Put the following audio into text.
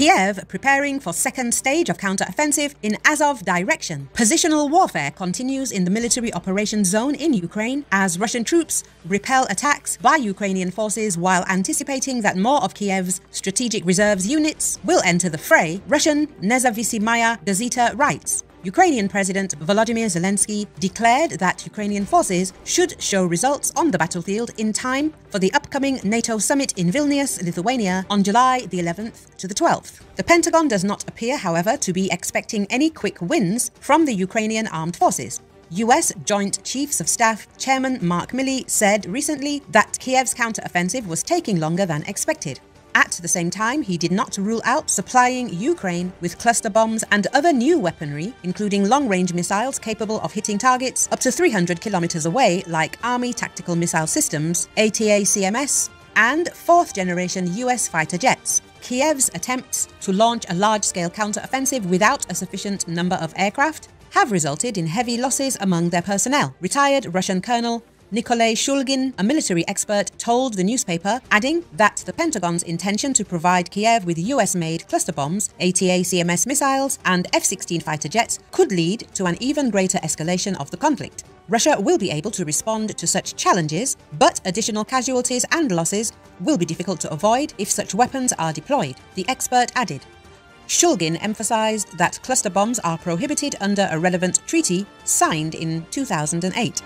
Kiev preparing for second stage of counter-offensive in Azov direction. Positional warfare continues in the military operation zone in Ukraine as Russian troops repel attacks by Ukrainian forces while anticipating that more of Kiev's strategic reserves units will enter the fray, Russian Nezavisimaya Gazeta writes. Ukrainian President Volodymyr Zelensky declared that Ukrainian forces should show results on the battlefield in time for the upcoming NATO summit in Vilnius, Lithuania on July the 11th to the 12th. The Pentagon does not appear, however, to be expecting any quick wins from the Ukrainian armed forces. US Joint Chiefs of Staff Chairman Mark Milley said recently that Kiev's counteroffensive was taking longer than expected. At the same time, he did not rule out supplying Ukraine with cluster bombs and other new weaponry, including long-range missiles capable of hitting targets up to 300 kilometers away, like Army Tactical Missile Systems, ATACMS, and fourth-generation US fighter jets. Kiev's attempts to launch a large-scale counter-offensive without a sufficient number of aircraft have resulted in heavy losses among their personnel. Retired Russian Colonel Nikolay Shulgin, a military expert, told the newspaper, adding that the Pentagon's intention to provide Kiev with US-made cluster bombs, ATACMS missiles, and F-16 fighter jets could lead to an even greater escalation of the conflict. Russia will be able to respond to such challenges, but additional casualties and losses will be difficult to avoid if such weapons are deployed, the expert added. Shulgin emphasized that cluster bombs are prohibited under a relevant treaty signed in 2008.